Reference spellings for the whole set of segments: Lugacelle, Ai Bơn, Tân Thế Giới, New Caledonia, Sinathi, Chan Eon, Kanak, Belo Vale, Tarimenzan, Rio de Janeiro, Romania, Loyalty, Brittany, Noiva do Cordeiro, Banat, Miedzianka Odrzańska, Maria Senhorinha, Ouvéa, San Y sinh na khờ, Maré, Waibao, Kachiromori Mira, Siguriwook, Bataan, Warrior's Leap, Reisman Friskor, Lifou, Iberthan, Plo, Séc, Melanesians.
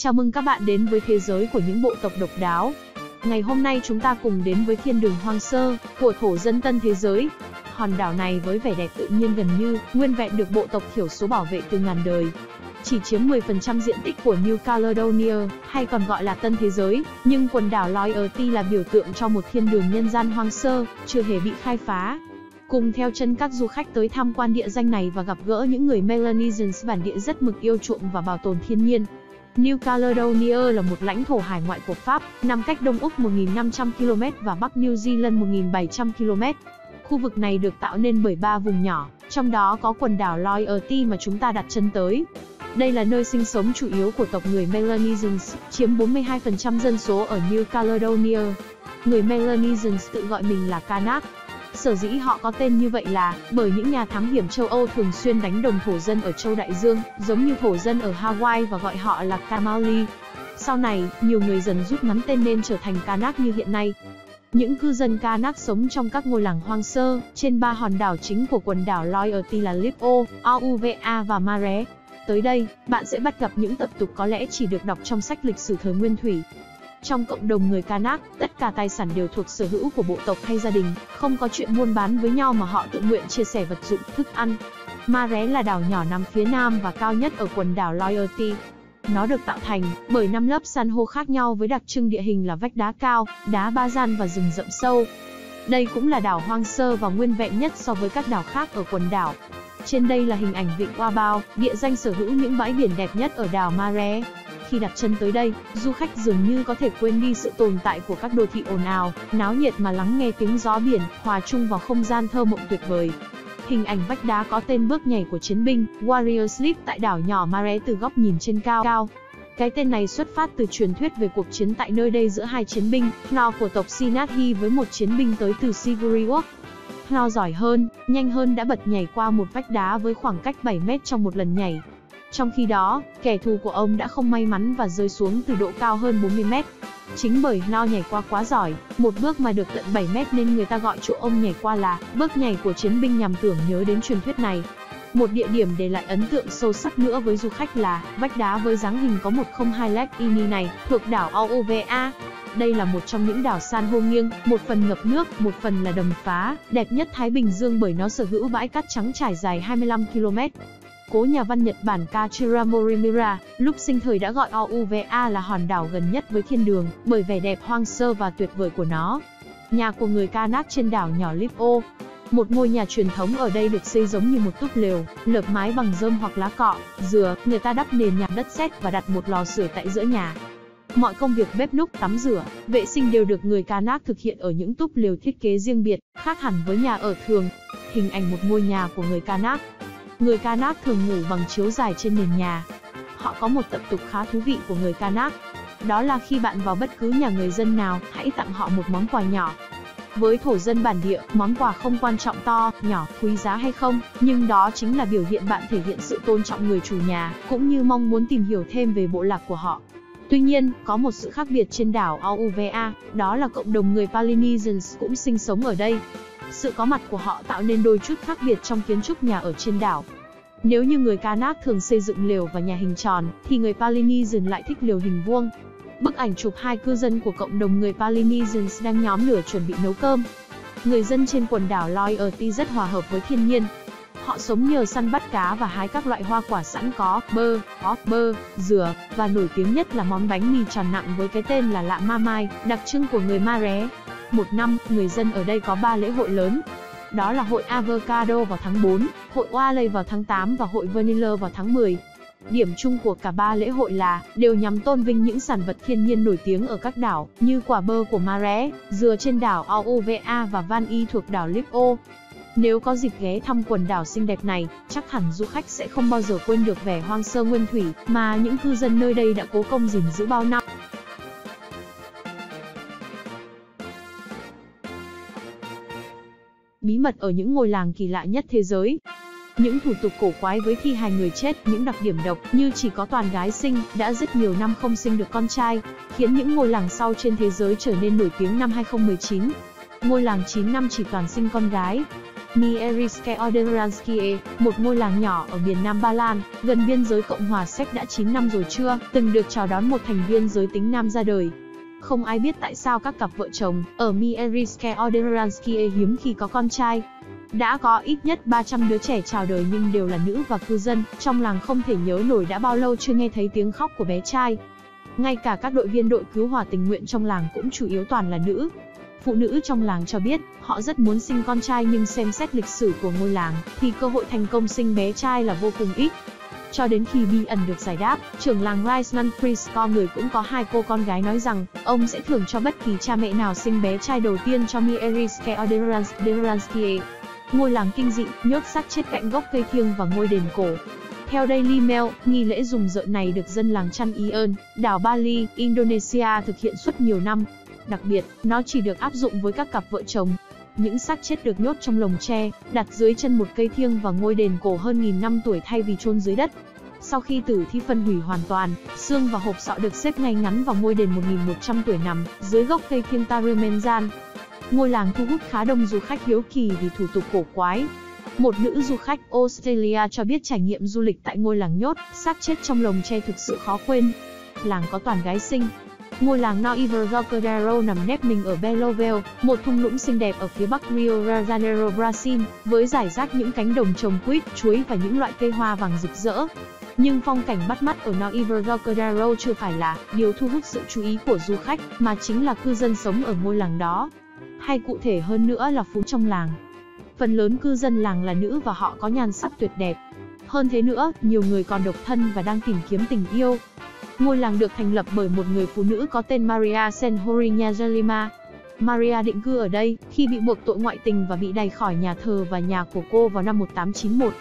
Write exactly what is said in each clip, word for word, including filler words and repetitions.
Chào mừng các bạn đến với thế giới của những bộ tộc độc đáo. Ngày hôm nay chúng ta cùng đến với thiên đường hoang sơ của thổ dân Tân Thế Giới. Hòn đảo này với vẻ đẹp tự nhiên gần như nguyên vẹn được bộ tộc thiểu số bảo vệ từ ngàn đời. Chỉ chiếm mười phần trăm diện tích của New Caledonia, hay còn gọi là Tân Thế Giới, nhưng quần đảo Loyalty là biểu tượng cho một thiên đường nhân gian hoang sơ, chưa hề bị khai phá. Cùng theo chân các du khách tới tham quan địa danh này và gặp gỡ những người Melanesians bản địa rất mực yêu chuộng và bảo tồn thiên nhiên. New Caledonia là một lãnh thổ hải ngoại của Pháp, nằm cách Đông Úc một nghìn năm trăm ki lô mét và Bắc New Zealand một nghìn bảy trăm ki lô mét. Khu vực này được tạo nên bởi ba vùng nhỏ, trong đó có quần đảo Loyalty mà chúng ta đặt chân tới. Đây là nơi sinh sống chủ yếu của tộc người Melanesians, chiếm bốn mươi hai phần trăm dân số ở New Caledonia. Người Melanesians tự gọi mình là Kanak. Sở dĩ họ có tên như vậy là bởi những nhà thám hiểm châu Âu thường xuyên đánh đồng thổ dân ở châu Đại Dương, giống như thổ dân ở Hawaii và gọi họ là Kamauli. Sau này, nhiều người dần rút ngắn tên nên trở thành Kanak như hiện nay. Những cư dân Kanak sống trong các ngôi làng hoang sơ, trên ba hòn đảo chính của quần đảo Loyalty là Lifou, Ouvéa và Maré. Tới đây, bạn sẽ bắt gặp những tập tục có lẽ chỉ được đọc trong sách lịch sử thời Nguyên Thủy. Trong cộng đồng người Kanak, tất cả tài sản đều thuộc sở hữu của bộ tộc hay gia đình, không có chuyện buôn bán với nhau mà họ tự nguyện chia sẻ vật dụng, thức ăn. Maré là đảo nhỏ nằm phía nam và cao nhất ở quần đảo Loyalty. Nó được tạo thành bởi năm lớp san hô khác nhau với đặc trưng địa hình là vách đá cao, đá ba gian và rừng rậm sâu. Đây cũng là đảo hoang sơ và nguyên vẹn nhất so với các đảo khác ở quần đảo. Trên đây là hình ảnh vịnh Waibao, địa danh sở hữu những bãi biển đẹp nhất ở đảo Maré. Khi đặt chân tới đây, du khách dường như có thể quên đi sự tồn tại của các đô thị ồn ào, náo nhiệt mà lắng nghe tiếng gió biển, hòa chung vào không gian thơ mộng tuyệt vời. Hình ảnh vách đá có tên bước nhảy của chiến binh, Warrior's Leap tại đảo nhỏ Maré từ góc nhìn trên cao cao. Cái tên này xuất phát từ truyền thuyết về cuộc chiến tại nơi đây giữa hai chiến binh, Plo của tộc Sinathi với một chiến binh tới từ Siguriwook. Plo giỏi hơn, nhanh hơn đã bật nhảy qua một vách đá với khoảng cách bảy mét trong một lần nhảy. Trong khi đó, kẻ thù của ông đã không may mắn và rơi xuống từ độ cao hơn bốn mươi mét. Chính bởi Plo nhảy qua quá giỏi, một bước mà được tận bảy mét nên người ta gọi chỗ ông nhảy qua là bước nhảy của chiến binh nhằm tưởng nhớ đến truyền thuyết này. Một địa điểm để lại ấn tượng sâu sắc nữa với du khách là vách đá với dáng hình có một không hai led ini này thuộc đảo Ouvéa. Đây là một trong những đảo san hô nghiêng, một phần ngập nước, một phần là đầm phá, đẹp nhất Thái Bình Dương bởi nó sở hữu bãi cát trắng trải dài hai mươi lăm ki lô mét. Cố nhà văn Nhật Bản Kachiromori Mira, lúc sinh thời đã gọi Ouvéa là hòn đảo gần nhất với thiên đường, bởi vẻ đẹp hoang sơ và tuyệt vời của nó. Nhà của người Kanak trên đảo nhỏ Lifou. Một ngôi nhà truyền thống ở đây được xây giống như một túp lều, lợp mái bằng rơm hoặc lá cọ, dừa, người ta đắp nền nhà đất sét và đặt một lò sưởi tại giữa nhà. Mọi công việc bếp núc, tắm rửa, vệ sinh đều được người Kanak thực hiện ở những túp lều thiết kế riêng biệt, khác hẳn với nhà ở thường. Hình ảnh một ngôi nhà của người Kanak. Người Kanak thường ngủ bằng chiếu dài trên nền nhà. Họ có một tập tục khá thú vị của người Kanak. Đó là khi bạn vào bất cứ nhà người dân nào, hãy tặng họ một món quà nhỏ. Với thổ dân bản địa, món quà không quan trọng to, nhỏ, quý giá hay không, nhưng đó chính là biểu hiện bạn thể hiện sự tôn trọng người chủ nhà, cũng như mong muốn tìm hiểu thêm về bộ lạc của họ. Tuy nhiên, có một sự khác biệt trên đảo Ouvéa, đó là cộng đồng người Polynesians cũng sinh sống ở đây. Sự có mặt của họ tạo nên đôi chút khác biệt trong kiến trúc nhà ở trên đảo. Nếu như người Kanak thường xây dựng lều và nhà hình tròn, thì người Polynesian lại thích lều hình vuông. Bức ảnh chụp hai cư dân của cộng đồng người Polynesians đang nhóm lửa chuẩn bị nấu cơm. Người dân trên quần đảo Loyalty rất hòa hợp với thiên nhiên. Họ sống nhờ săn bắt cá và hái các loại hoa quả sẵn có, bơ, có, bơ, dừa, và nổi tiếng nhất là món bánh mì tròn nặng với cái tên là lạ ma mai, đặc trưng của người Maré. Một năm, người dân ở đây có ba lễ hội lớn. Đó là hội Avocado vào tháng tư, hội Oaley vào tháng tám và hội Vanilla vào tháng mười. Điểm chung của cả ba lễ hội là đều nhằm tôn vinh những sản vật thiên nhiên nổi tiếng ở các đảo, như quả bơ của Maré, dừa trên đảo Ouvéa và Van Y thuộc đảo Lifou. Nếu có dịp ghé thăm quần đảo xinh đẹp này, chắc hẳn du khách sẽ không bao giờ quên được vẻ hoang sơ nguyên thủy mà những cư dân nơi đây đã cố công gìn giữ bao năm. Bí mật ở những ngôi làng kỳ lạ nhất thế giới. Những thủ tục cổ quái với thi hài người chết, những đặc điểm độc như chỉ có toàn gái sinh, đã rất nhiều năm không sinh được con trai, khiến những ngôi làng sau trên thế giới trở nên nổi tiếng năm hai nghìn không trăm mười chín. Ngôi làng chín năm chỉ toàn sinh con gái. Miedzianka Odrzańska, một ngôi làng nhỏ ở miền Nam Ba Lan, gần biên giới Cộng hòa Séc đã chín năm rồi chưa, từng được chào đón một thành viên giới tính nam ra đời. Không ai biết tại sao các cặp vợ chồng ở Miedzianka Odrzańska hiếm khi có con trai. Đã có ít nhất ba trăm đứa trẻ chào đời nhưng đều là nữ và cư dân trong làng không thể nhớ nổi đã bao lâu chưa nghe thấy tiếng khóc của bé trai. Ngay cả các đội viên đội cứu hỏa tình nguyện trong làng cũng chủ yếu toàn là nữ. Phụ nữ trong làng cho biết, họ rất muốn sinh con trai nhưng xem xét lịch sử của ngôi làng, thì cơ hội thành công sinh bé trai là vô cùng ít. Cho đến khi bí ẩn được giải đáp, trưởng làng Reisman Friskor, người cũng có hai cô con gái, nói rằng ông sẽ thưởng cho bất kỳ cha mẹ nào sinh bé trai đầu tiên cho Miedzianka Odrzańska. Ngôi làng kinh dị, nhốt xác chết cạnh gốc cây thiêng và ngôi đền cổ. Theo Daily Mail, nghi lễ rùng rợn này được dân làng Chan Eon, đảo Bali, Indonesia thực hiện suốt nhiều năm. Đặc biệt, nó chỉ được áp dụng với các cặp vợ chồng. Những xác chết được nhốt trong lồng tre, đặt dưới chân một cây thiêng và ngôi đền cổ hơn nghìn năm tuổi thay vì chôn dưới đất. Sau khi tử thi phân hủy hoàn toàn, xương và hộp sọ được xếp ngay ngắn vào ngôi đền một nghìn một trăm tuổi nằm dưới gốc cây thiêng Tarimenzan. Ngôi làng thu hút khá đông du khách hiếu kỳ vì thủ tục cổ quái. Một nữ du khách Australia cho biết trải nghiệm du lịch tại ngôi làng nhốt xác chết trong lồng tre thực sự khó quên. Làng có toàn gái xinh. Ngôi làng Noiva do Cordeiro nằm nép mình ở Belo Vale, một thung lũng xinh đẹp ở phía bắc Rio de Janeiro, Brazil, với rải rác những cánh đồng trồng quýt, chuối và những loại cây hoa vàng rực rỡ. Nhưng phong cảnh bắt mắt ở Noiva do Cordeiro chưa phải là điều thu hút sự chú ý của du khách, mà chính là cư dân sống ở ngôi làng đó. Hay cụ thể hơn nữa là phụ trong làng. Phần lớn cư dân làng là nữ và họ có nhan sắc tuyệt đẹp. Hơn thế nữa, nhiều người còn độc thân và đang tìm kiếm tình yêu. Ngôi làng được thành lập bởi một người phụ nữ có tên Maria Senhorinha. Maria định cư ở đây khi bị buộc tội ngoại tình và bị đày khỏi nhà thờ và nhà của cô vào năm một nghìn tám trăm chín mươi mốt.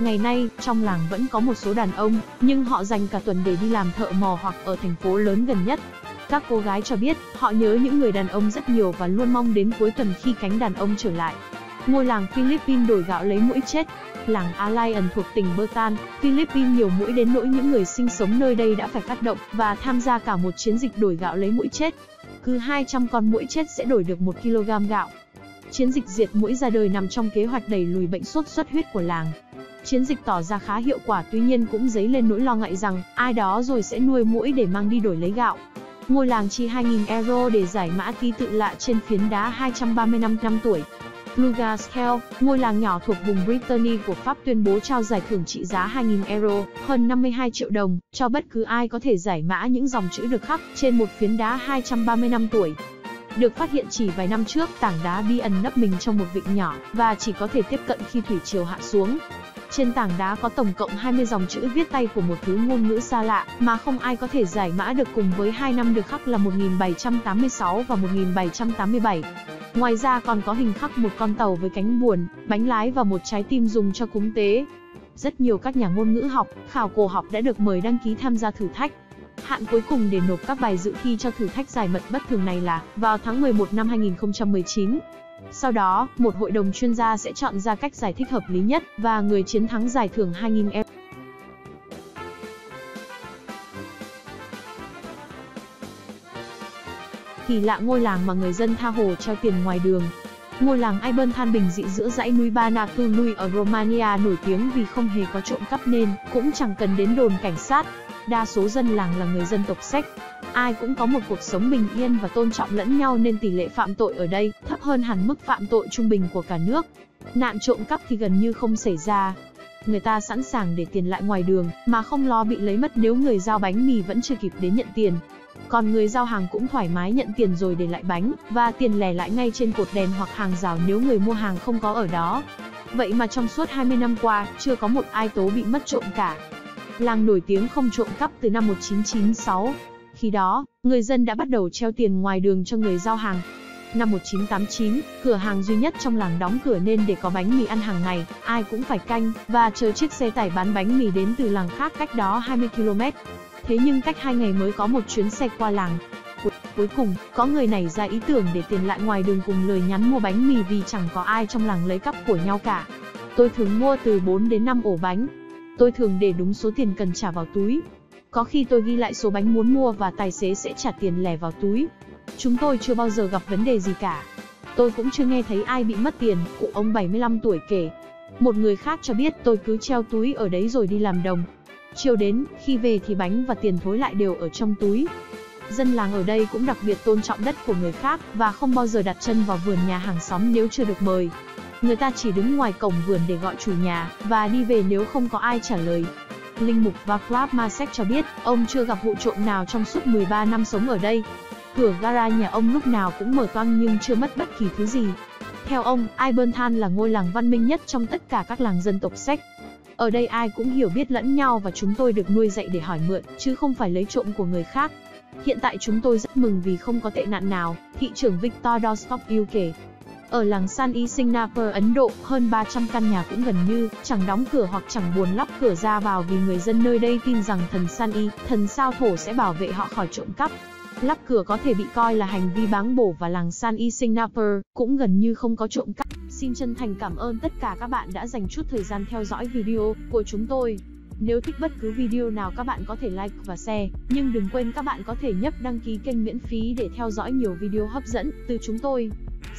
Ngày nay, trong làng vẫn có một số đàn ông, nhưng họ dành cả tuần để đi làm thợ mò hoặc ở thành phố lớn gần nhất. Các cô gái cho biết, họ nhớ những người đàn ông rất nhiều và luôn mong đến cuối tuần khi cánh đàn ông trở lại. Ngôi làng Philippines đổi gạo lấy muỗi chết. Làng Alien thuộc tỉnh Bataan, Philippines nhiều muỗi đến nỗi những người sinh sống nơi đây đã phải phát động và tham gia cả một chiến dịch đổi gạo lấy muỗi chết. Cứ hai trăm con muỗi chết sẽ đổi được một ki lô gam gạo. Chiến dịch diệt muỗi ra đời nằm trong kế hoạch đẩy lùi bệnh sốt xuất huyết của làng. Chiến dịch tỏ ra khá hiệu quả, tuy nhiên cũng dấy lên nỗi lo ngại rằng ai đó rồi sẽ nuôi muỗi để mang đi đổi lấy gạo. Ngôi làng chi hai nghìn euro để giải mã ký tự lạ trên phiến đá hai trăm ba mươi lăm năm tuổi. Lugacelle, ngôi làng nhỏ thuộc vùng Brittany của Pháp, tuyên bố trao giải thưởng trị giá hai nghìn euro, hơn năm mươi hai triệu đồng, cho bất cứ ai có thể giải mã những dòng chữ được khắc trên một phiến đá hai trăm ba mươi năm tuổi. Được phát hiện chỉ vài năm trước, tảng đá bí ẩn nấp mình trong một vịnh nhỏ và chỉ có thể tiếp cận khi thủy triều hạ xuống. Trên tảng đá có tổng cộng hai mươi dòng chữ viết tay của một thứ ngôn ngữ xa lạ mà không ai có thể giải mã được, cùng với hai năm được khắc là một nghìn bảy trăm tám mươi sáu và một nghìn bảy trăm tám mươi bảy. Ngoài ra còn có hình khắc một con tàu với cánh buồm, bánh lái và một trái tim dùng cho cúng tế. Rất nhiều các nhà ngôn ngữ học, khảo cổ học đã được mời đăng ký tham gia thử thách. Hạn cuối cùng để nộp các bài dự thi cho thử thách giải mật bất thường này là vào tháng mười một năm hai nghìn không trăm mười chín. Sau đó, một hội đồng chuyên gia sẽ chọn ra cách giải thích hợp lý nhất và người chiến thắng giải thưởng hai nghìn euro. Kỳ lạ ngôi làng mà người dân tha hồ treo tiền ngoài đường. Ngôi làng Ai Bơn than bình dị giữa dãy núi Banat ở Romania nổi tiếng vì không hề có trộm cắp nên cũng chẳng cần đến đồn cảnh sát. Đa số dân làng là người dân tộc Séc. Ai cũng có một cuộc sống bình yên và tôn trọng lẫn nhau nên tỷ lệ phạm tội ở đây thấp hơn hẳn mức phạm tội trung bình của cả nước. Nạn trộm cắp thì gần như không xảy ra. Người ta sẵn sàng để tiền lại ngoài đường mà không lo bị lấy mất nếu người giao bánh mì vẫn chưa kịp đến nhận tiền. Còn người giao hàng cũng thoải mái nhận tiền rồi để lại bánh và tiền lẻ lại ngay trên cột đèn hoặc hàng rào nếu người mua hàng không có ở đó. Vậy mà trong suốt hai mươi năm qua, chưa có một ai tố bị mất trộm cả. Làng nổi tiếng không trộm cắp từ năm một nghìn chín trăm chín mươi sáu. Khi đó, người dân đã bắt đầu treo tiền ngoài đường cho người giao hàng. Năm một nghìn chín trăm tám mươi chín, cửa hàng duy nhất trong làng đóng cửa nên để có bánh mì ăn hàng ngày, ai cũng phải canh và chờ chiếc xe tải bán bánh mì đến từ làng khác cách đó hai mươi ki lô mét. Thế nhưng cách hai ngày mới có một chuyến xe qua làng. Cuối cùng, có người nảy ra ý tưởng để tiền lại ngoài đường cùng lời nhắn mua bánh mì vì chẳng có ai trong làng lấy cắp của nhau cả. Tôi thường mua từ bốn đến năm ổ bánh. Tôi thường để đúng số tiền cần trả vào túi. Có khi tôi ghi lại số bánh muốn mua và tài xế sẽ trả tiền lẻ vào túi. Chúng tôi chưa bao giờ gặp vấn đề gì cả. Tôi cũng chưa nghe thấy ai bị mất tiền, cụ ông bảy mươi lăm tuổi kể. Một người khác cho biết tôi cứ treo túi ở đấy rồi đi làm đồng. Chiều đến, khi về thì bánh và tiền thối lại đều ở trong túi. Dân làng ở đây cũng đặc biệt tôn trọng đất của người khác và không bao giờ đặt chân vào vườn nhà hàng xóm nếu chưa được mời. Người ta chỉ đứng ngoài cổng vườn để gọi chủ nhà và đi về nếu không có ai trả lời. Linh mục Vakrama Séc cho biết ông chưa gặp vụ trộm nào trong suốt mười ba năm sống ở đây. Cửa gara nhà ông lúc nào cũng mở toang nhưng chưa mất bất kỳ thứ gì. Theo ông, Iberthan là ngôi làng văn minh nhất trong tất cả các làng dân tộc Séc. Ở đây ai cũng hiểu biết lẫn nhau và chúng tôi được nuôi dạy để hỏi mượn, chứ không phải lấy trộm của người khác. Hiện tại chúng tôi rất mừng vì không có tệ nạn nào, thị trưởng Victor Dostoyev kể. Ở làng San Y sinh na khờ Ấn Độ, hơn ba trăm căn nhà cũng gần như chẳng đóng cửa hoặc chẳng buồn lắp cửa ra vào vì người dân nơi đây tin rằng thần San Y, thần sao thổ sẽ bảo vệ họ khỏi trộm cắp. Lắp cửa có thể bị coi là hành vi báng bổ và làng San Y sinh na khờ cũng gần như không có trộm cắp. Xin chân thành cảm ơn tất cả các bạn đã dành chút thời gian theo dõi video của chúng tôi. Nếu thích bất cứ video nào các bạn có thể like và share, nhưng đừng quên các bạn có thể nhấp đăng ký kênh miễn phí để theo dõi nhiều video hấp dẫn từ chúng tôi.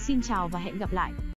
Xin chào và hẹn gặp lại.